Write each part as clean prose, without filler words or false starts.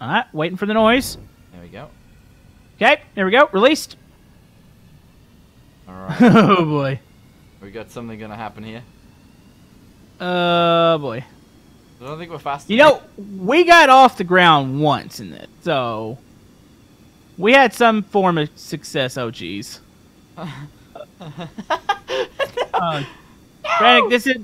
All right, waiting for the noise. There we go. Okay, there we go. Released. All right. Oh, boy. We got something going to happen here. Boy. I don't think we're fast enough. You know, we got off the ground once in it, so... We had some form of success. Oh, jeez. No. Frantic, this is...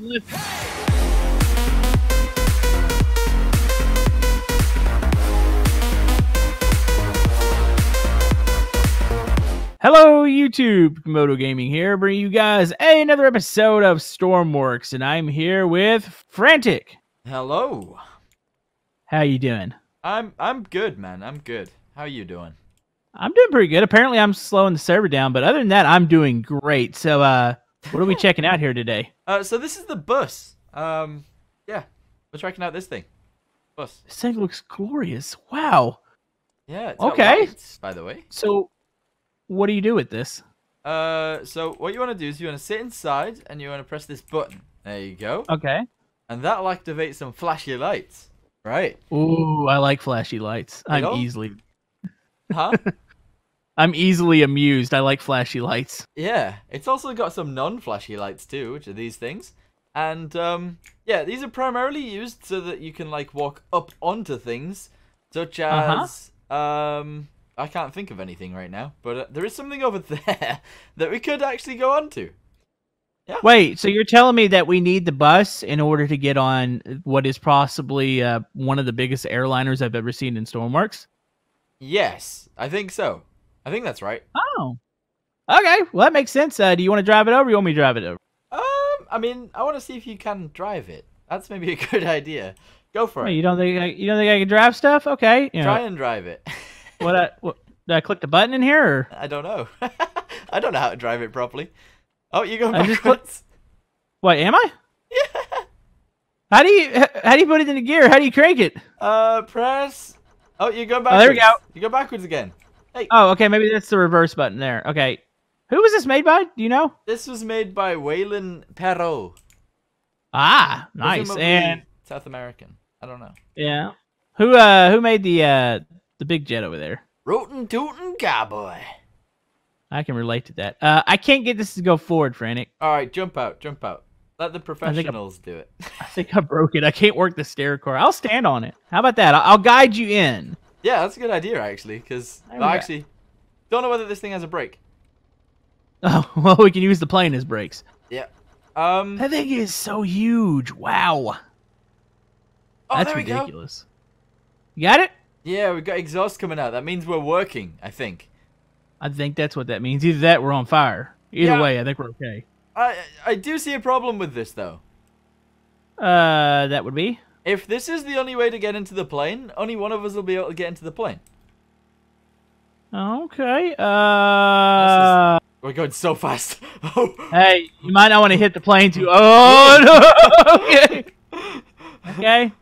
Hello, YouTube. Camodo Gaming here, bringing you guys another episode of Stormworks, and I'm here with Frantic. Hello. How you doing? I'm good, man. I'm good. How you doing? I'm doing pretty good. Apparently, I'm slowing the server down, but other than that, I'm doing great. So, what are we checking out here today? So this is the bus. Yeah, we're checking out this thing. Bus. This thing looks glorious. Wow. Yeah. It's okay. Lights, by the way. So. What do you do with this? So what you want to do is you want to sit inside and you want to press this button. There you go. Okay. And that'll activate some flashy lights. Right. Ooh, I like flashy lights. I'm easily amused. I like flashy lights. Yeah. It's also got some non-flashy lights too, which are these things. And yeah, these are primarily used so that you can like walk up onto things, such as I can't think of anything right now, but there is something over there that we could actually go on to. Yeah. Wait, so you're telling me that we need the bus in order to get on what is possibly one of the biggest airliners I've ever seen in Stormworks? Yes, I think so. I think that's right. Oh. Okay, well, that makes sense. Do you want to drive it over or you want me to drive it over? I mean, I want to see if you can drive it. That's maybe a good idea. Go for it. Wait, you don't think I can drive stuff? Okay. You know. Try and drive it. What, did I click the button in here? Or? I don't know. I don't know how to drive it properly. Oh, you're going backwards. What, am I? Yeah. How do you put it into gear? How do you crank it? Press. Oh, you're going backwards. Oh, there we go. You go backwards again. Hey. Oh, okay. Maybe that's the reverse button there. Okay. Who was this made by? Do you know? This was made by Waylon Perot. Ah, nice. And South American. I don't know. Yeah. Who made the big jet over there? Rootin' tootin' cowboy. I can relate to that. I can't get this to go forward, Frantic. All right, jump out, jump out. Let the professionals do it. I think I broke it. I can't work the stair core. I'll stand on it. How about that? I'll guide you in. Yeah, that's a good idea, actually, because I actually don't know whether this thing has a brake. Oh, well, we can use the plane as brakes. Yeah. That thing is so huge. Wow. Oh, that's ridiculous. There we go. You got it? Yeah, we've got exhaust coming out. That means we're working, I think. I think that's what that means. Either that or we're on fire. Either way, I think we're okay. I do see a problem with this, though. That would be? If this is the only way to get into the plane, only one of us will be able to get into the plane. Okay. We're going so fast. Hey, you might not want to hit the plane too. Oh, no! Okay. Okay.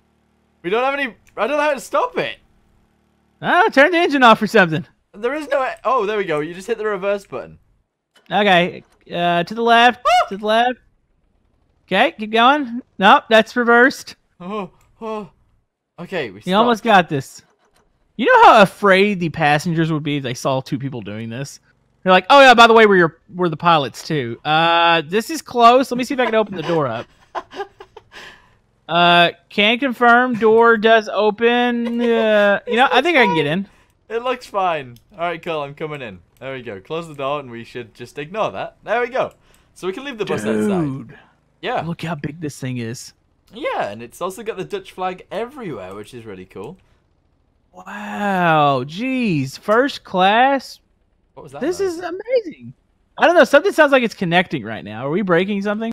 We don't have any... I don't know how to stop it. Oh, turn the engine off or something. There is no... Oh, there we go. You just hit the reverse button. Okay. To the left. Woo! To the left. Okay, keep going. Nope, that's reversed. Oh, oh. Okay, we stopped. You almost got this. You know how afraid the passengers would be if they saw two people doing this? They're like, oh, yeah, by the way, we're the pilots, too. This is close. Let me see if I can open the door up. Can confirm door does open. You know, I think I can get in. It looks fine. All right, cool. I'm coming in. There we go. Close the door, and we should just ignore that. There we go. So we can leave the bus outside. Yeah. Look how big this thing is. Yeah, and it's also got the Dutch flag everywhere, which is really cool. Wow. Jeez. First class. What was that? This is amazing. I don't know. Something sounds like it's connecting right now. Are we breaking something?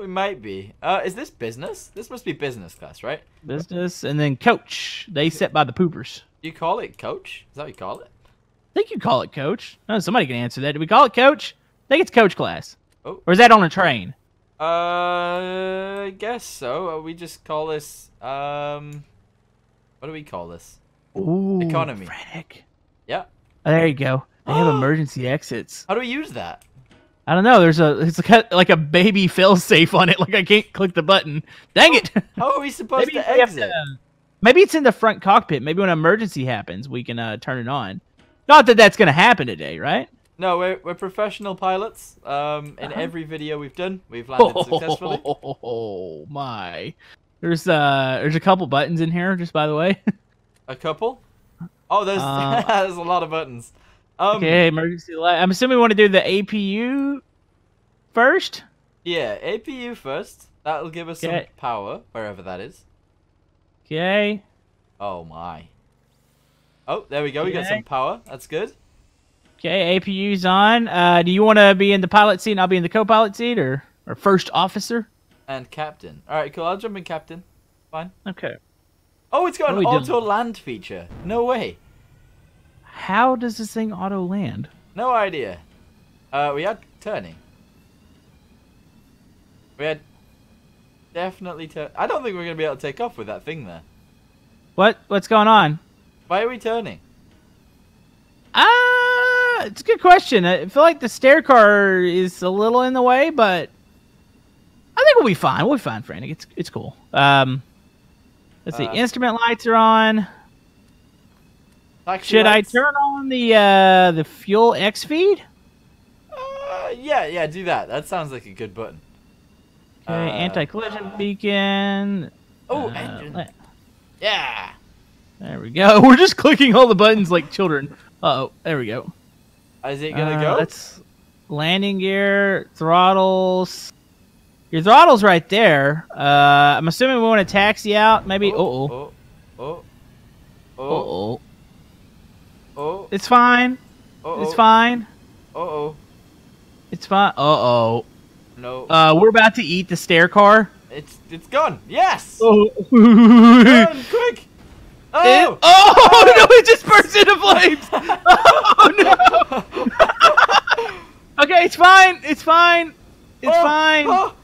We might be. Is this business? This must be business class, right? Business and then coach. They sit by the poopers. You call it coach? Is that what you call it? I think you call it coach. Oh, somebody can answer that. Do we call it coach? I think it's coach class. Oh. Or is that on a train? I guess so. We just call this, what do we call this? Ooh, economy. Frantic. Yeah. Oh, there you go. They have emergency exits. How do we use that? I don't know. It's like a baby fail safe on it. Like I can't click the button. Dang it! How are we supposed to exit? Maybe it's in the front cockpit. Maybe when an emergency happens, we can turn it on. Not that that's going to happen today, right? No, we're professional pilots. In every video we've done, we've landed successfully. Oh my! There's a couple buttons in here, just by the way. A couple? Oh, there's there's a lot of buttons. Okay, emergency light. I'm assuming we want to do the APU first. Yeah, APU first. That'll give us some power wherever that is. Okay. Oh my. Oh, there we go. We got some power. That's good. Okay, APU's on. Do you want to be in the pilot seat and I'll be in the co-pilot seat, or first officer? And captain. All right, cool. I'll jump in captain. Fine. Okay. Oh, it's got an auto-land feature. No way. How does this thing auto-land? No idea. We had turning. We had definitely turning. I don't think we're going to be able to take off with that thing there. What? What's going on? Why are we turning? It's a good question. I feel like the stair car is a little in the way, but I think we'll be fine. We'll be fine, Frantic. It's cool. Let's see. Instrument lights are on. Should lights. I turn on the fuel X-Feed? Yeah, do that. That sounds like a good button. Okay, anti-collision beacon. Oh, engine. Yeah. There we go. We're just clicking all the buttons like children. Uh-oh, there we go. Is it going to go? That's landing gear, throttles. Your throttle's right there. I'm assuming we want to taxi out. Maybe. Oh, oh. Oh, oh. Oh, oh. It's fine. Oh, oh. It's fine. Oh, oh. It's fine. Uh-oh. No. We're about to eat the stair car. It's gone. Yes. Oh. Run, quick. Oh! It, oh no! It just burst into flames! Oh no! Okay, it's fine. It's fine. It's fine. Oh,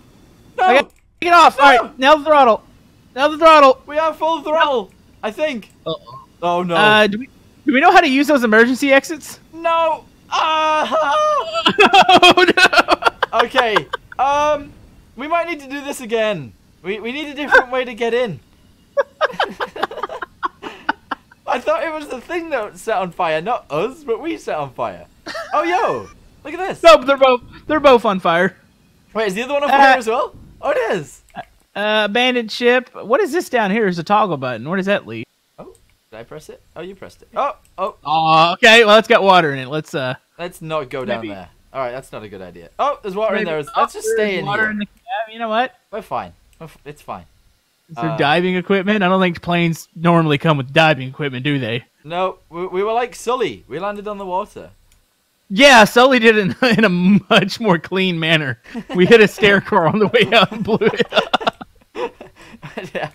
no. I gotta take it off. No. All right, now the throttle. Now the throttle. We have full throttle. I think. Uh-oh. Oh no. Do we know how to use those emergency exits? No. Oh no. Okay. We might need to do this again. We need a different way to get in. I thought it was the thing that set on fire, not us, but we set on fire. Oh, yo, look at this. Nope, they're both on fire. Wait, is the other one on fire as well? Oh, it is. Abandoned ship. What is this down here? Is a toggle button. Where does that lead? Oh, did I press it? Oh, you pressed it. Oh, oh. Oh, okay. Well, it's got water in it. Let's not go down there. All right, that's not a good idea. Oh, there's water in there. Let's just stay in here. In the cab. You know what? We're fine. It's fine. Is there diving equipment? I don't think planes normally come with diving equipment, do they? No, we were like Sully. We landed on the water. Yeah, Sully did it in a much more clean manner. We hit a stair car on the way out and blew it up.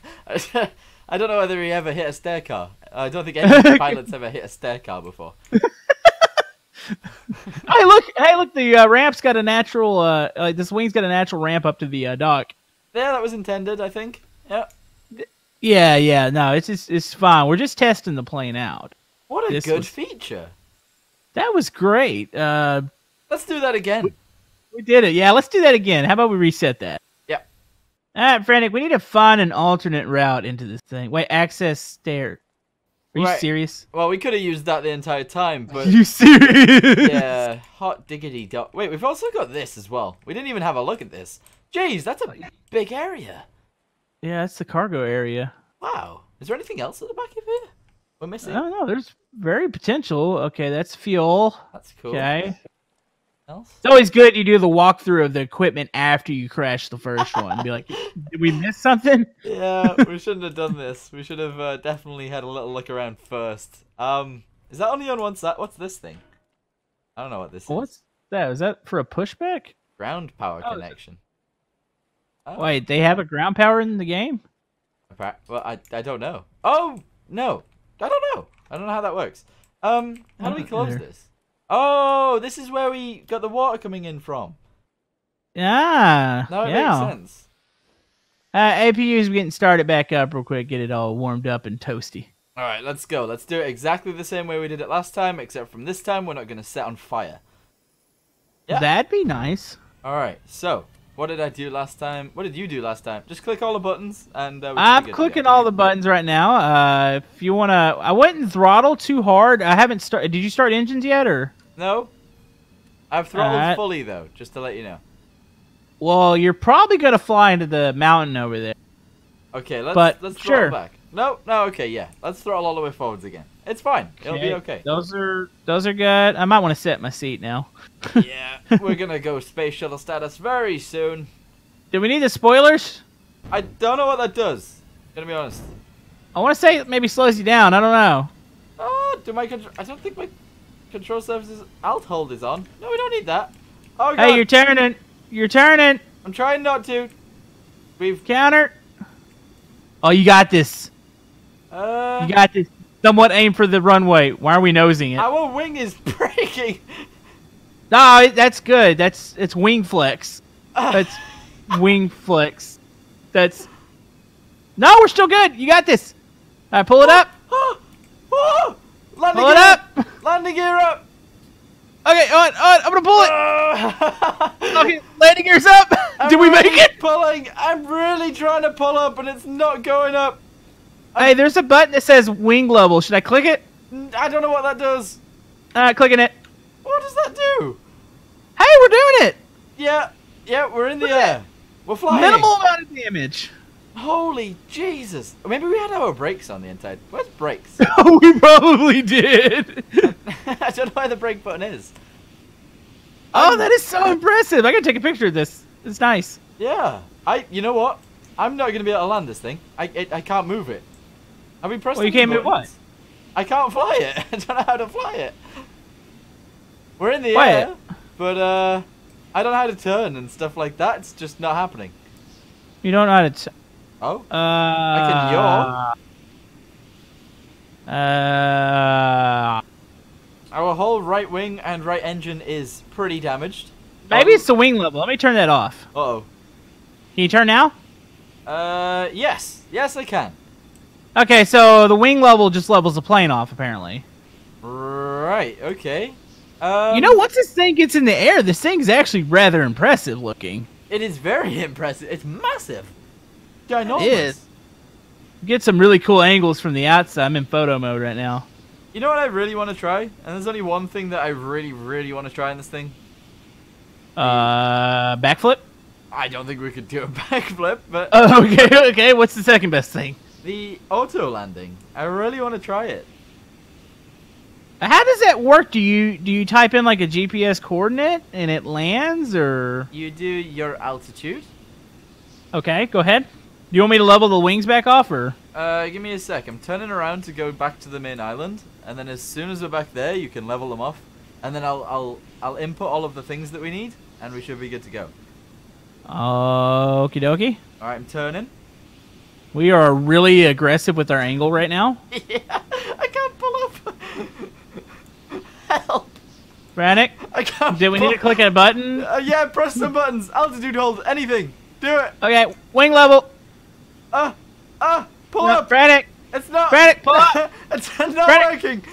I don't know whether he ever hit a stair car. I don't think any pilot's ever hit a stair car before. Hey, look! The ramp's got a natural. This wing's got a natural ramp up to the dock. Yeah, that was intended, I think. Yep. Yeah. No, it's fine. We're just testing the plane out. What a good feature. That was great. Let's do that again. We did it. Yeah, let's do that again. How about we reset that? Yep. All right, Frantic, we need to find an alternate route into this thing. Wait, access stair. Are you serious? Well, we could have used that the entire time, but... Are you serious? Yeah, hot diggity dot. Wait, we've also got this as well. We didn't even have a look at this. Jeez, that's a big area. Yeah, it's the cargo area. Wow. Is there anything else at the back of here? We're missing. I don't know. There's very potential. Okay, that's fuel. That's cool. Okay. Else? It's always good you do the walkthrough of the equipment after you crash the first one. Be like, did we miss something? Yeah, we shouldn't have done this. We should have definitely had a little look around first. Is that only on one side? What's this thing? I don't know what this is. What's that? Is that for a pushback? Ground power connection. Oh. Wait, they have a ground power in the game? Well, I don't know. Oh, no. I don't know. I don't know how that works. How do we close this? Oh, this is where we got the water coming in from. Yeah. No, it makes sense. APU's getting started back up real quick. Get it all warmed up and toasty. All right, let's go. Let's do it exactly the same way we did it last time, except from this time we're not going to set on fire. Yeah. That'd be nice. All right, so... What did I do last time? What did you do last time? Just click all the buttons, and I'm clicking all the buttons right now. If you wanna, I wouldn't throttle too hard. I haven't started. Did you start engines yet, or no? I've throttled fully though, just to let you know. Well, you're probably gonna fly into the mountain over there. Okay, let's throttle back. No, no, okay, yeah. Let's throttle all the way forwards again. It's fine. Okay. It'll be okay. Those are good. I might want to sit in my seat now. Yeah, we're gonna go space shuttle status very soon. Do we need the spoilers? I don't know what that does. Gonna be honest. I want to say it maybe slows you down. I don't know. Oh, do my control? I don't think my control surfaces alt hold is on. No, we don't need that. Oh, God. Hey, you're turning. You're turning. I'm trying not to. We've counter. Oh, you got this. You got this. Somewhat aim for the runway. Why are we nosing it? Our wing is breaking. No, that's good. It's wing flex. That's wing flex. That's. No, we're still good. You got this. All right, pull it up. Landing pull it up. Landing gear up. Okay, on. I'm gonna pull it. Okay, landing gear's up. Did we make it? Pulling. I'm really trying to pull up, and it's not going up. Hey, there's a button that says wing level. Should I click it? I don't know what that does. Clicking it. What does that do? Hey, we're doing it. Yeah, yeah, we're in the air. We're flying. Minimal amount of damage. Holy Jesus. Maybe we had our brakes on the inside. Where's brakes? We probably did. I don't know where the brake button is. Oh, that is so impressive. I gotta take a picture of this. It's nice. Yeah. You know what? I'm not gonna be able to land this thing. I can't move it. I've been pressing. Well, you can't move what? I can't fly it. I don't know how to fly it. We're in the air, but I don't know how to turn and stuff like that. It's just not happening. You don't know how to. Oh. I can yaw. Our whole right wing and right engine is pretty damaged. Maybe it's the wing level. Let me turn that off. Uh-oh. Can you turn now? Yes. Yes, I can. Okay, so the wing level just levels the plane off, apparently. Right, okay. You know, once this thing gets in the air, this thing's actually rather impressive looking. It is very impressive. It's massive. Ginormous. It is. You get some really cool angles from the outside. I'm in photo mode right now. You know what I really want to try? And there's only one thing that I really, really want to try in this thing. Backflip? I don't think we could do a backflip, but... okay, okay. What's the second best thing? The auto landing. I really want to try it. How does that work? Do you type in like a GPS coordinate and it lands, or you do your altitude? Okay, go ahead. You want me to level the wings back off, or? Give me a sec. I'm turning around to go back to the main island, and then as soon as we're back there, you can level them off, and then I'll input all of the things that we need, and we should be good to go. Okie dokie. All right, I'm turning. We are really aggressive with our angle right now. Yeah, I can't pull up. Help. Frantic, I can't. Did we need to click a button? Yeah, press some buttons. Altitude hold, anything. Do it. Okay, wing level. Pull up. Frantic. It's not. Frantic, pull up. It's not working.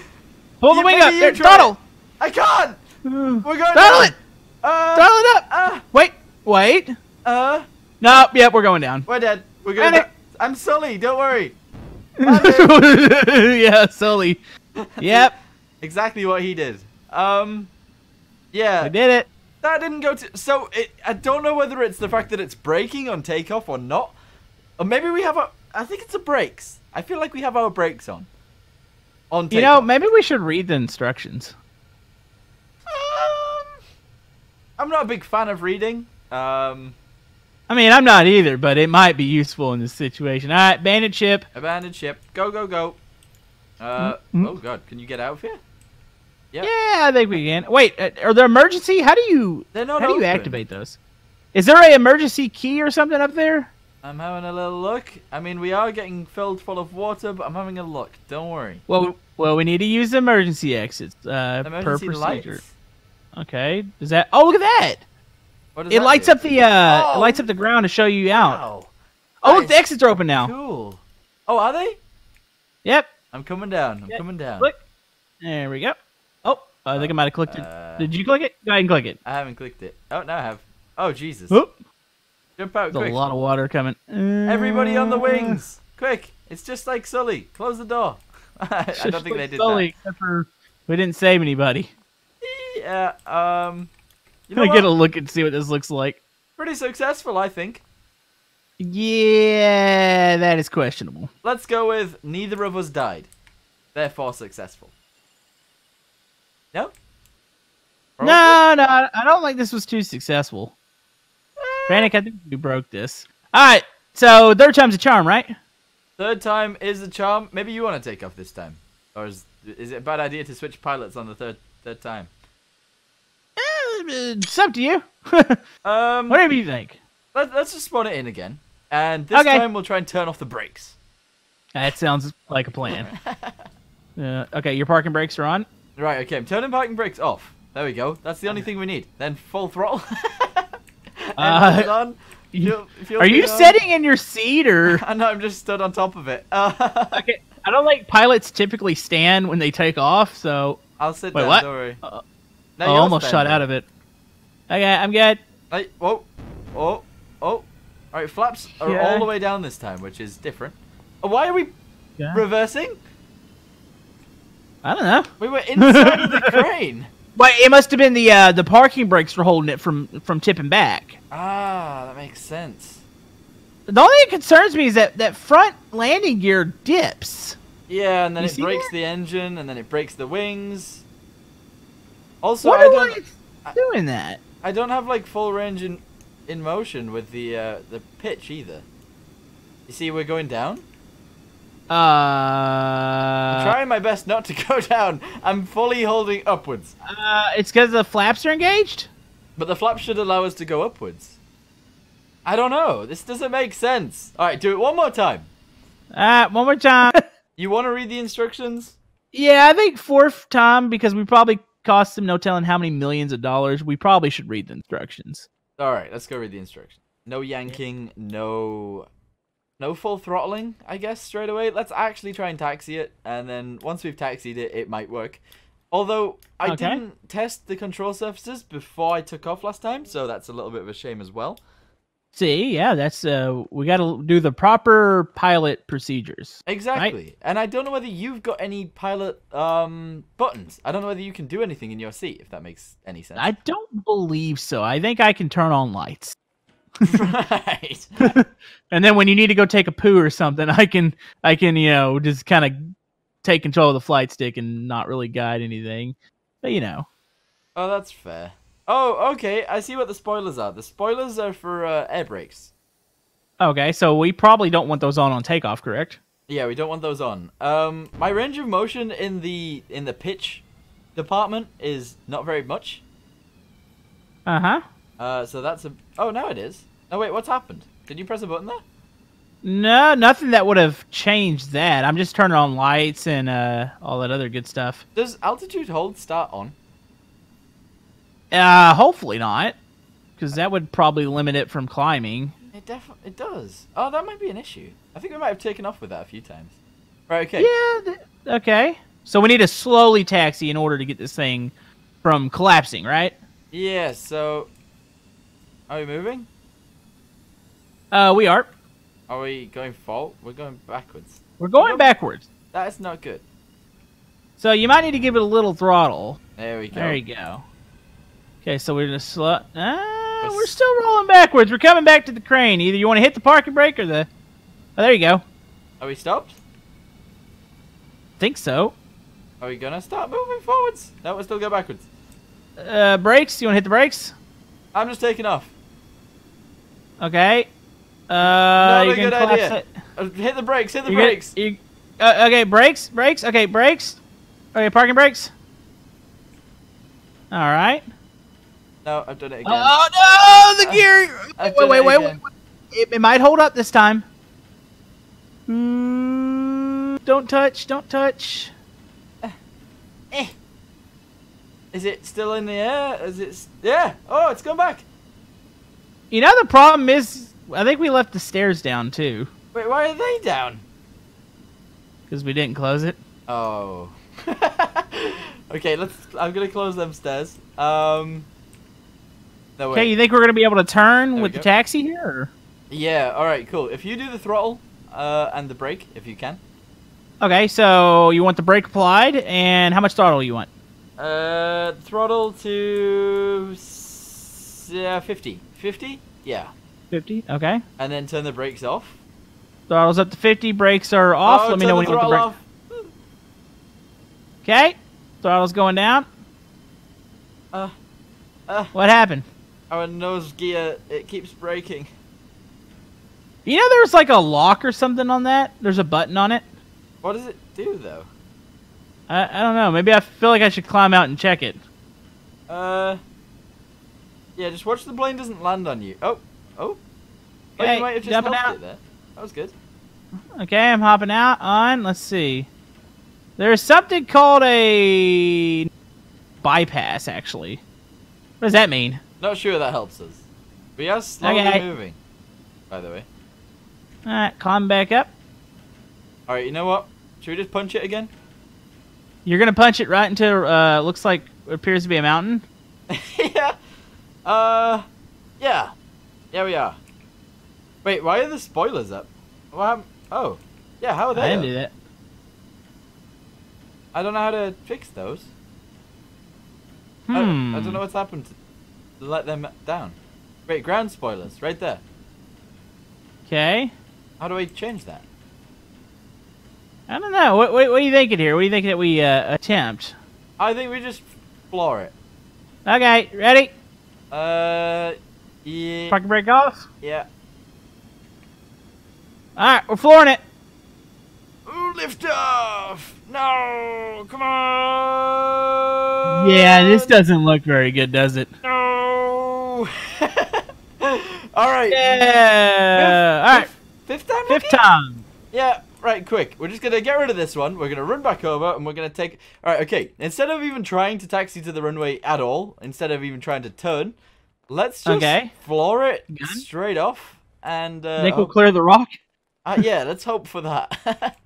Pull the wing up. There, throttle. I can't. We're going. Throttle it. Throttle it up. Wait. No, yep, we're going down. We're dead. We're going down. I'm Sully, don't worry. Yeah, Sully. Yep. Exactly what he did. Yeah. I did it. That didn't go to... So, I don't know whether it's the fact that it's braking on takeoff or not. Or maybe we have a... I think it's the brakes. I feel like we have our brakes on. On takeoff. You know, maybe we should read the instructions. I'm not a big fan of reading. I mean, I'm not either, but it might be useful in this situation. All right, bandit ship. Abandoned ship. Go, go, go. Oh, God. Can you get out of here? Yep. Yeah, I think we can. Wait, are there emergency? How do you activate those? Is there an emergency key or something up there? I'm having a little look. I mean, we are getting filled full of water, but I'm having a look. Don't worry. Well, we need to use the emergency exits emergency per procedure. Lights. Okay. Does that... Oh, look at that. It lights up the it lights up the ground to show you out. Wow. Oh, look, the exits are open now. Cool. Oh, are they? Yep. I'm coming down. I'm coming down. Click. There we go. Oh, I think I might have clicked it. Did you click it? Go ahead and click it. I haven't clicked it. Oh, now I have. Oh, Jesus. Oop. Jump out, quick. There's a lot of water coming. Everybody on the wings. Quick. It's just like Sully. Close the door. I don't think they did Sully, that. Except for we didn't save anybody. Yeah. You know, get a look and see what this looks like. Pretty successful, I think. Yeah, that is questionable. Let's go with neither of us died. Therefore successful. No? Probably. No, I don't think this was too successful. Frantic, I think we broke this. Alright, so third time's a charm, right? Third time is a charm. Maybe you want to take off this time. Or is it a bad idea to switch pilots on the third time? It's up to you. Whatever you think. Let's just spawn it in again. And this time we'll try and turn off the brakes. That sounds like a plan. Okay, your parking brakes are on. Right, okay. I'm turning parking brakes off. There we go. That's the only thing we need. Then full throttle. On. Are you sitting in your seat or? No, I'm just stood on top of it. Okay. I don't like pilots typically stand when they take off, so. I'll sit down. What? Don't worry. No, I almost shot out of it. Okay, I'm good. Hey, whoa. Oh. Oh. All right, flaps are all the way down this time, which is different. Why are we reversing? I don't know. We were inside of the crane. But it must have been the parking brakes were holding it from tipping back. Ah, that makes sense. The only thing that concerns me is that front landing gear dips. Yeah, and then it breaks the engine, and then it breaks the wings. Also, I don't know why it's doing that. I don't have like full range in motion with the pitch either. You see, we're going down. I'm trying my best not to go down. I'm fully holding upwards. It's because the flaps are engaged? But the flaps should allow us to go upwards. I don't know. This doesn't make sense. All right, do it one more time. One more time. You want to read the instructions? Yeah, I think fourth time, because we probably cost them no telling how many millions of dollars, we probably should read the instructions. All right, let's go read the instructions. No yanking, no... No full throttling, I guess, straight away. Let's actually try and taxi it, and then once we've taxied it, it might work. Although, I didn't test the control surfaces before I took off last time, so that's a little bit of a shame as well. See, yeah, that's, we gotta do the proper pilot procedures. Exactly. Right? And I don't know whether you've got any pilot buttons. I don't know whether you can do anything in your seat, if that makes any sense. I don't believe so. I think I can turn on lights. Right. And then when you need to go take a poo or something, I can, you know, just kind of take control of the flight stick and not really guide anything. But, you know. Oh, that's fair. Oh, okay. I see what the spoilers are. The spoilers are for air brakes. Okay, so we probably don't want those on takeoff, correct? Yeah, we don't want those on. My range of motion in the pitch department is not very much. Uh-huh. So that's a... Oh, now it is. Oh, wait, what's happened? Did you press a button there? No, nothing that would have changed that. I'm just turning on lights and all that other good stuff. Does altitude hold start on? Hopefully not. Because that would probably limit it from climbing. It does. Oh, that might be an issue. I think we might have taken off with that a few times. Right, okay. Yeah, okay. So we need to slowly taxi in order to get this thing from collapsing, right? Yeah, so... Are we moving? We are. Are we going forward? We're going backwards. We're going backwards. That's not good. So you might need to give it a little throttle. There we go. There you go. Okay, so we're just slow. Ah, we're still rolling backwards. We're coming back to the crane. Either you want to hit the parking brake or the... Oh, there you go. Are we stopped? Think so. Are we gonna start moving forwards? No, we'll still go backwards. Brakes? You want to hit the brakes? I'm just taking off. Okay. Not a good idea. Hit the brakes. Hit the brakes. Okay, brakes. Brakes. Okay, brakes. Okay, parking brakes. All right. No, I've done it again. Oh, no! The gear! Wait, wait, wait. It might hold up this time. Don't touch. Don't touch. Is it still in the air? Is it... Yeah! Oh, it's gone back! You know, the problem is... I think we left the stairs down, too. Wait, why are they down? Because we didn't close it. Oh. Okay, I'm gonna close them stairs. No way. Hey, you think we're gonna be able to turn with the taxi here? Or? Yeah. All right. Cool. If you do the throttle and the brake, if you can. Okay. So you want the brake applied, and how much throttle you want? Throttle to 50. 50? Yeah. 50. Okay. And then turn the brakes off. Throttle's up to 50. Brakes are off. Oh, let me know when you want the brake. Okay, throttle's going down. What happened? Our nose gear, it keeps breaking. You know there's like a lock or something on that? There's a button on it? What does it do, though? I don't know. Maybe I feel like I should climb out and check it. Yeah, just watch the plane doesn't land on you. Oh, oh. Okay, you might have just jumping out. There. That was good. Okay, I'm hopping out on, let's see. There's something called a bypass, actually. What does that mean? Not sure that helps us. We are slowly moving, by the way. Alright, climb back up. Alright, you know what? Should we just punch it again? You're going to punch it right into, looks like what appears to be a mountain? Yeah. Yeah. Yeah, we are. Wait, why are the spoilers up? Well, oh. Yeah, how are they? I didn't do that. I don't know how to fix those. Hmm. I don't know what's happened to let them down. Wait, ground spoilers, right there. Okay. How do we change that? I don't know. What are you thinking here? What do you think that we attempt? I think we just floor it. Okay, ready? Yeah. Parking brake off? Yeah. Alright, we're flooring it. Lift off! No! Come on! Yeah, this doesn't look very good, does it? No! Alright. Yeah! Alright. Fifth time? Fifth time. Yeah, right, quick. We're just going to get rid of this one. We're going to run back over and we're going to take... Alright, okay. Instead of even trying to taxi to the runway at all, instead of even trying to turn, let's just floor it straight off. And I think we'll clear the rock. Yeah, let's hope for that.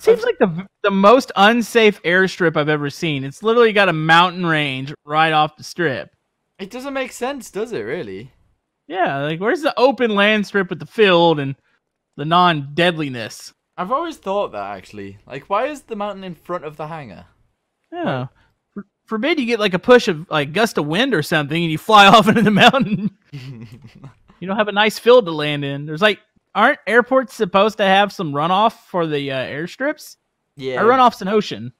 Seems like the most unsafe airstrip I've ever seen. It's literally got a mountain range right off the strip. It doesn't make sense, does it, really? Yeah, like, where's the open land strip with the field and the non-deadliness? I've always thought that, actually. Like, why is the mountain in front of the hangar? Yeah. Like, forbid you get, like, a push of, like, gust of wind or something and you fly off into the mountain. You don't have a nice field to land in. There's, like... Aren't airports supposed to have some runoff for the airstrips? Yeah. Or runoff's an ocean.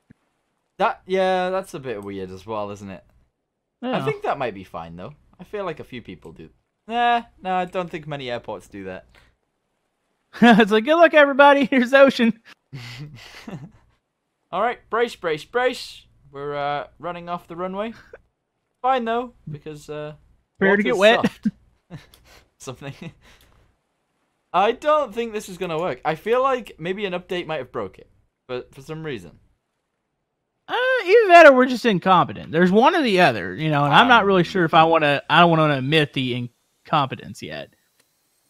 Yeah, that's a bit weird as well, isn't it? Yeah. I think that might be fine, though. I feel like a few people do. Nah, no, I don't think many airports do that. It's like, good luck, everybody. Here's the ocean. All right, brace, brace, brace. We're running off the runway. Fine, though, because... prepare to get wet. Something... I don't think this is going to work. I feel like maybe an update might have broke it, but for some reason. Either that or we're just incompetent. There's one or the other, you know, and I'm not really sure if I don't want to admit the incompetence yet.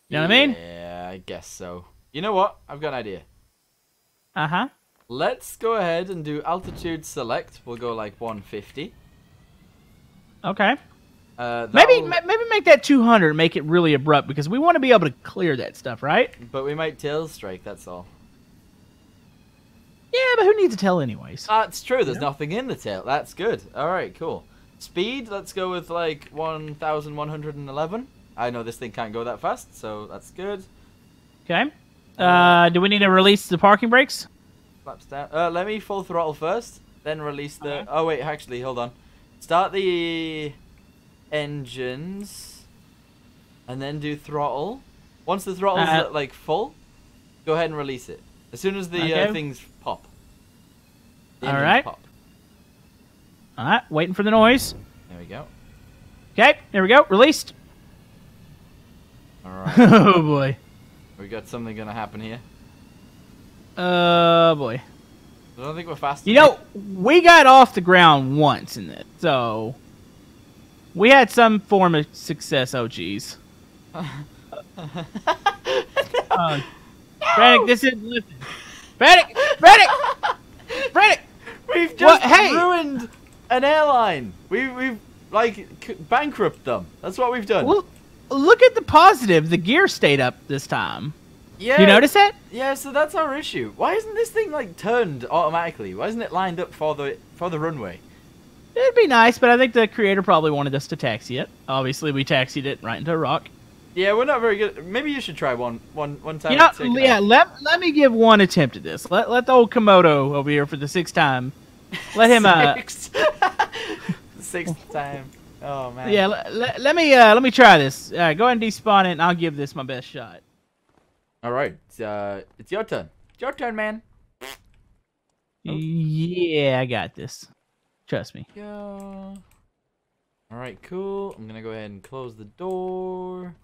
You know what I mean? Yeah, I guess so. You know what? I've got an idea. Uh-huh. Let's go ahead and do altitude select. We'll go like 150. Okay. Maybe make that 200, make it really abrupt, because we want to be able to clear that stuff, right? But we might tail strike, that's all. Yeah, but who needs a tail anyways? That's true, there's nothing in the tail. That's good. Alright, cool. Speed, let's go with like 1,111. I know this thing can't go that fast, so that's good. Okay. Do we need to release the parking brakes? Flaps down. Let me full throttle first, then release the... Okay. Oh, wait, actually, hold on. Start the... engines and then do throttle. Once the throttle's like full, go ahead and release it as soon as the things pop. All right, waiting for the noise. There we go. Okay, there we go, released. All right. Oh boy, we got something gonna happen here. Boy, I don't think we're fast enough. You know, we got off the ground once in it, so we had some form of success. Oh, jeez. No. Frantic, this isn't lifting. Frantic! Frantic! Frantic! We've just ruined an airline. We've like, bankrupt them. That's what we've done. Well, look at the positive. The gear stayed up this time. Yeah. You notice it? Yeah, so that's our issue. Why isn't this thing, like, turned automatically? Why isn't it lined up for the runway? It'd be nice, but I think the creator probably wanted us to taxi it. Obviously, we taxied it right into a rock. Yeah, we're not very good. Maybe you should try one time. You know, yeah, let me give one attempt at this. Let the old Camodo over here for the sixth time. Let him sixth time. Oh man. Yeah, let me try this. Go ahead and despawn it, and I'll give this my best shot. All right, it's your turn. It's your turn, man. Yeah, I got this. Trust me. Go. All right, cool. I'm gonna go ahead and close the door.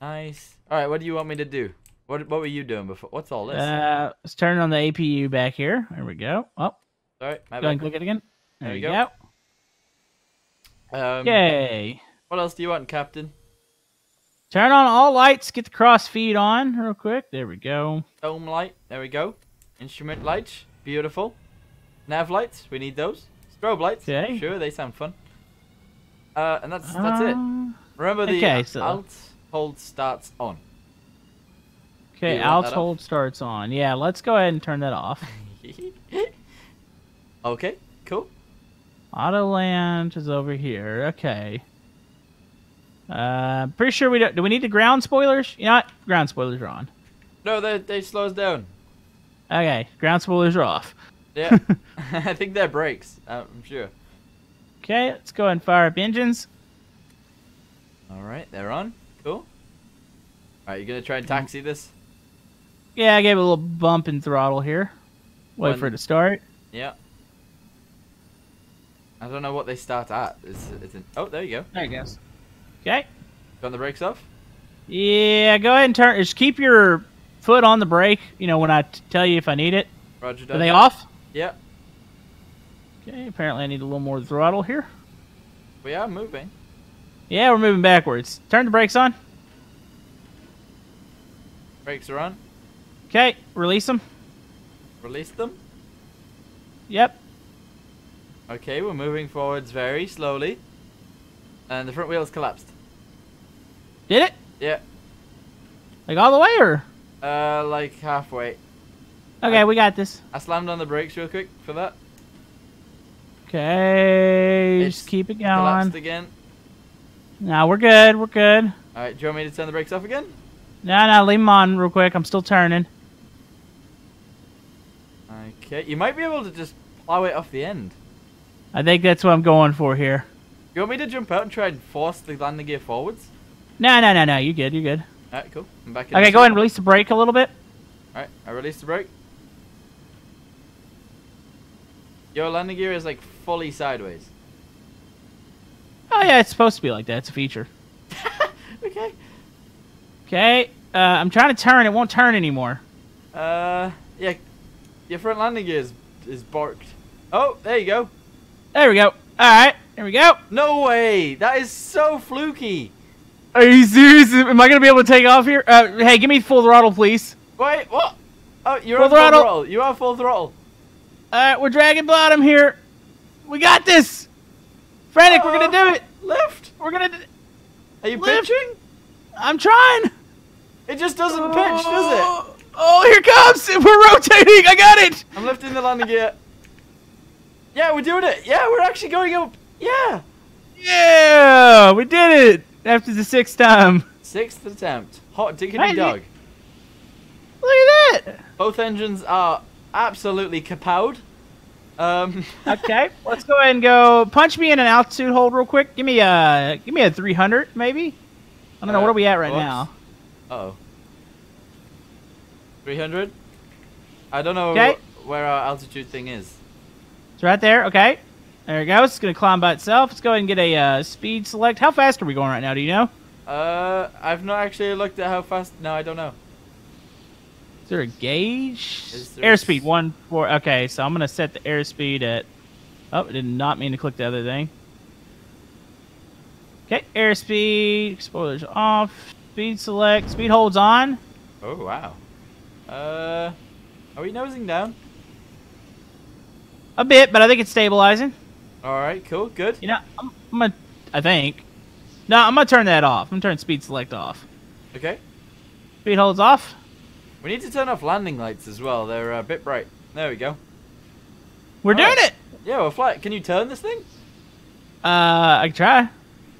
Nice. All right, what do you want me to do? What were you doing before? What's all this? Let's turn on the APU back here. There we go. Oh. All right. Go and click it again. There we go. Yay. What else do you want, Captain? Turn on all lights. Get the cross feed on real quick. There we go. Dome light. There we go. Instrument lights. Beautiful. Nav lights. We need those. Strobe lights. Okay. Sure, they sound fun. And that's it. Remember the alt, hold, starts on. Okay, alt, hold, starts on. Yeah, let's go ahead and turn that off. Okay, cool. Autoland is over here. Okay. Pretty sure we don't. Do we need the ground spoilers? You know what? Ground spoilers are on. No, they slow us down. Okay, ground spoilers are off. Yeah, I think that breaks. I'm sure. Okay, let's go ahead and fire up engines. All right, they're on. Cool. All right, you gonna try and taxi this? Yeah, I gave it a little bump in throttle here. Wait for it to start. Yeah. I don't know what they start at. Oh, there you go. There you go. Okay. Turn the brakes off? Yeah, go ahead and turn. Just keep your foot on the brake, you know, when I tell you if I need it. Roger, done. Are they off? Yeah. Okay, apparently I need a little more throttle here. We are moving. Yeah, we're moving backwards. Turn the brakes on. Brakes are on. Okay, release them. Release them? Yep. Okay, we're moving forwards very slowly. And the front wheel's collapsed. Did it? Yeah. Like all the way or? Like halfway. Okay, we got this. I slammed on the brakes real quick for that. Okay, just keep it going. Collapsed again. No, we're good, we're good. Alright, do you want me to turn the brakes off again? No, leave them on real quick. I'm still turning. Okay, you might be able to just plow it off the end. I think that's what I'm going for here. You want me to jump out and try and force the landing gear forwards? No. You're good. You're good. All right, cool. I'm back in. Okay, go ahead and release the brake a little bit. All right, I released the brake. Your landing gear is like fully sideways. Oh yeah, it's supposed to be like that. It's a feature. Okay. Okay. I'm trying to turn. It won't turn anymore. Yeah. Your front landing gear is barked. Oh, there you go. There we go. All right. Here we go. No way. That is so fluky. Are you serious? Am I going to be able to take off here? Hey, give me full throttle, please. Wait, what? Oh, you're on full throttle. You are full throttle. All right, we're dragging bottom here. We got this. Frantic, we're going to do it. Lift. We're going to Are you pitching? I'm trying. It just doesn't pitch, does it? Oh, here it comes. We're rotating. I got it. I'm lifting the landing gear. Yeah, we're doing it. Yeah, we're actually going up. Yeah. Yeah, we did it after the sixth time. Sixth attempt. Hot diggity dog. Look at that. Both engines are absolutely kapowed. Okay, let's go ahead and go. Punch me in an altitude hold real quick. Give me a 300 maybe. I don't know what are we at right now. Uh-oh. 300. I don't know where our altitude thing is. It's right there. Okay, there it goes. It's gonna climb by itself. Let's go ahead and get a speed select. How fast are we going right now? Do you know? I've not actually looked at how fast. No, I don't know. Is there a gauge? Airspeed 14. Okay, so I'm gonna set the airspeed at. Oh, I did not mean to click the other thing. Okay, airspeed. Spoilers off. Speed select. Speed holds on. Oh wow. Are we nosing down? A bit, but I think it's stabilizing. All right, cool, good. You know, I'm gonna I think. No, I'm going to turn that off. I'm going to turn speed select off. Okay. Speed holds off. We need to turn off landing lights as well. They're a bit bright. There we go. We're doing it! Yeah, we're flying. Can you turn this thing? I can try.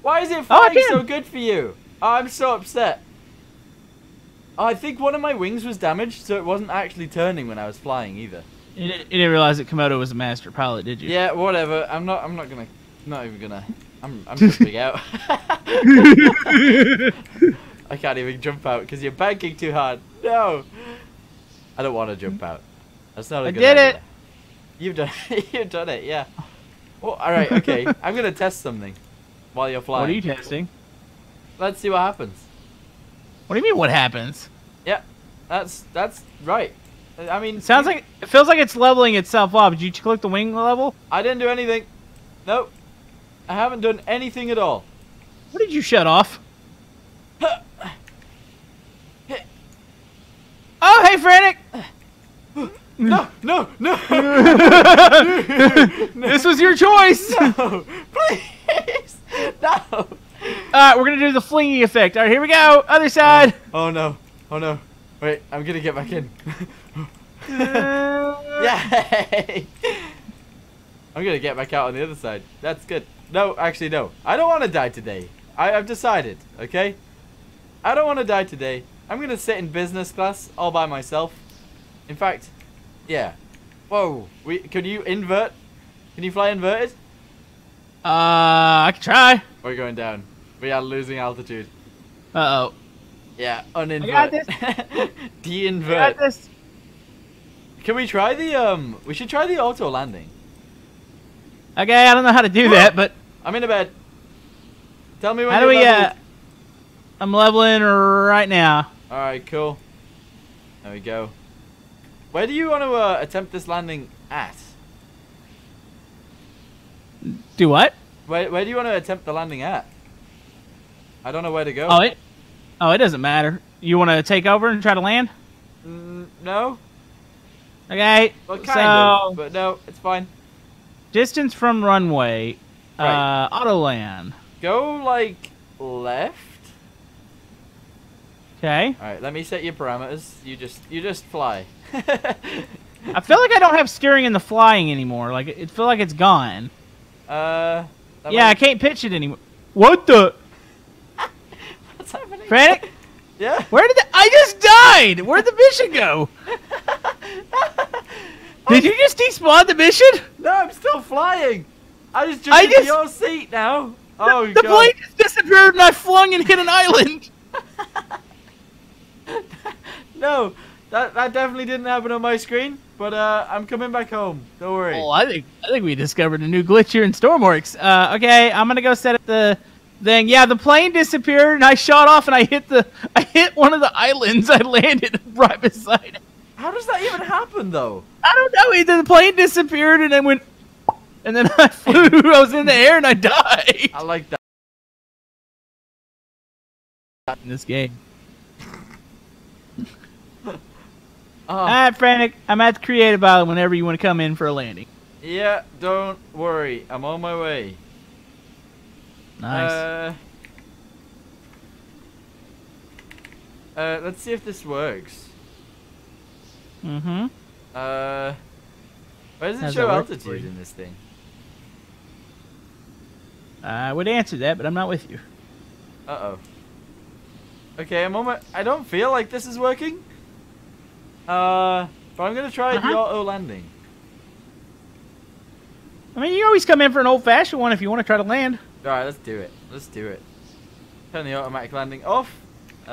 Why is it flying so good for you? I'm so upset. I think one of my wings was damaged, so it wasn't actually turning when I was flying either. You didn't realize that Camodo was a master pilot, did you? Yeah, whatever. I'm jumping out. I can't even jump out because you're banking too hard. No. I don't want to jump out. That's not a good idea. I did it. You've done it. You've done it, yeah. Oh, all right, okay. I'm going to test something while you're flying. What are you testing? Let's see what happens. What do you mean what happens? Yeah. That's right. I mean, it sounds like it feels like it's leveling itself up. Did you click the wing level? I didn't do anything. Nope. I haven't done anything at all. What did you shut off? Oh, hey, Frantic! No, no, no! This was your choice! No, please! No! Alright, we're gonna do the flingy effect. Alright, here we go! Other side! Oh, no. Oh, no. Wait, I'm gonna get back in. Yay! I'm gonna get back out on the other side. That's good. No, actually, no. I don't want to die today. I've decided, okay? I don't want to die today. I'm gonna sit in business class all by myself. In fact, yeah. Whoa. Can you invert? Can you fly inverted? I can try. We're going down. We are losing altitude. Uh-oh. Yeah, uninvert. I got this. De-invert. I got this. Can we try the, we should try the auto landing. Okay, I don't know how to do that, but... I'm in a bed. Tell me when you're leveled. I'm leveling right now. Alright, cool. There we go. Where do you want to attempt this landing at? Do what? Where do you want to attempt the landing at? I don't know where to go. Oh, it doesn't matter. You want to take over and try to land? No. Okay. Well, kind of, but no, it's fine. Distance from runway, right. Autoland. Go, like, left. Okay. All right, let me set your parameters. You just fly. I feel like I don't have steering in the flying anymore. Like, I feel like it's gone. Yeah, I can't pitch it anymore. What the? What's happening? Frantic? Yeah? Where did I just died! Where'd the mission go? Did you just despawn the mission? No, I'm still flying. I just jumped into your seat now. Oh, the plane just disappeared and I flung and hit an island. No, that definitely didn't happen on my screen. But I'm coming back home. Don't worry. Oh, I think we discovered a new glitch here in Stormworks. Okay, I'm gonna go set up the thing. Yeah, the plane disappeared and I shot off and I hit one of the islands. I landed right beside it. How does that even happen, though? I don't know. Either the plane disappeared and then went... And then I flew. I was in the air and I died. I like that. In this game. Alright, Frantic. I'm at the creative island whenever you want to come in for a landing. Yeah, don't worry. I'm on my way. Nice. Let's see if this works. Mm-hmm. Why does it show altitude in this thing? I would answer that, but I'm not with you. Uh-oh. Okay, I don't feel like this is working. But I'm gonna try the auto landing. I mean, you always come in for an old-fashioned one if you want to try to land. Alright, let's do it. Let's do it. Turn the automatic landing off. We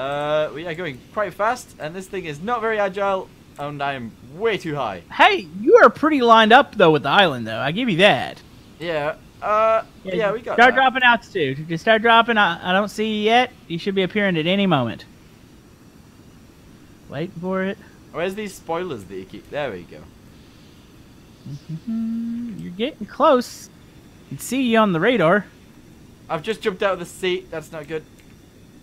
are going quite fast, and this thing is not very agile. And I am way too high. Hey, you are pretty lined up, though, with the island, though. I give you that. Yeah. Yeah, we got that. Start dropping altitude. Just start dropping. I don't see you yet. You should be appearing at any moment. Wait for it. Where's these spoilers that you keep? There we go. You're getting close. I can see you on the radar. I've just jumped out of the seat. That's not good.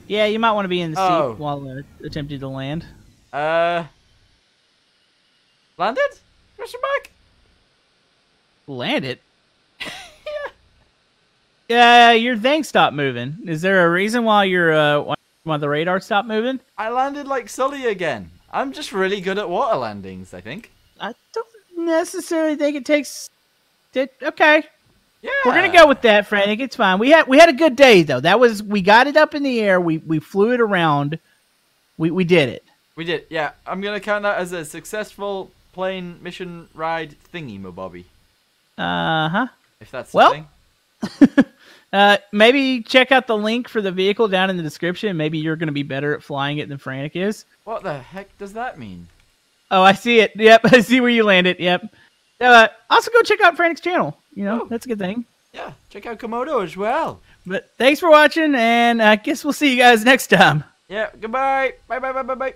Yeah, you might want to be in the seat while attempting to land. Landed? Question mark? Landed? Yeah. Your thing stopped moving. Is there a reason why the radar stopped moving? I landed like Sully again. I'm just really good at water landings, I think. I don't necessarily think it takes... Okay. Yeah. We're going to go with that, Frantic. It's fine. We had a good day, though. That was... We got it up in the air. We flew it around. We did it. We did, yeah. I'm going to count that as a successful plane mission ride thingy, my Bobby. Uh-huh. If that's the thing. Maybe check out the link for the vehicle down in the description. Maybe you're going to be better at flying it than Frantic is. What the heck does that mean? Oh, I see it. Yep, I see where you landed. Yep. Also, go check out Frantic's channel. You know, that's a good thing. Yeah, check out Camodo as well. But thanks for watching, and I guess we'll see you guys next time. Yeah, goodbye. Bye.